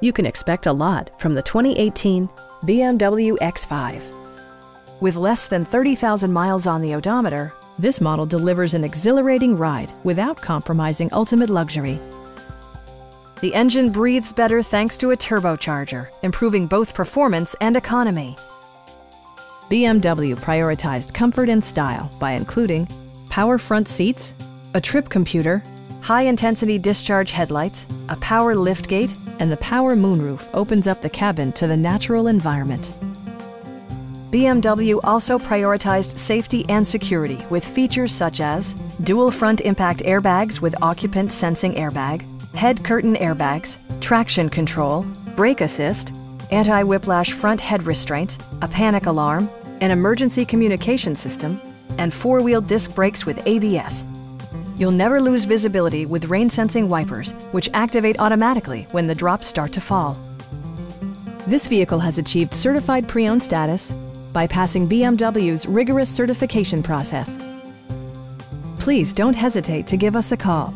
You can expect a lot from the 2018 BMW X5. With less than 30,000 miles on the odometer, this model delivers an exhilarating ride without compromising ultimate luxury. The engine breathes better thanks to a turbocharger, improving both performance and economy. BMW prioritized comfort and style by including power front seats, a trip computer, high-intensity discharge headlights, a power liftgate, and the power moonroof opens up the cabin to the natural environment. BMW also prioritized safety and security with features such as dual front impact airbags with occupant sensing airbag, head curtain airbags, traction control, brake assist, anti-whiplash front head restraints, a panic alarm, an emergency communication system, and four-wheel disc brakes with ABS. You'll never lose visibility with rain-sensing wipers, which activate automatically when the drops start to fall. This vehicle has achieved certified pre-owned status by passing BMW's rigorous certification process. Please don't hesitate to give us a call.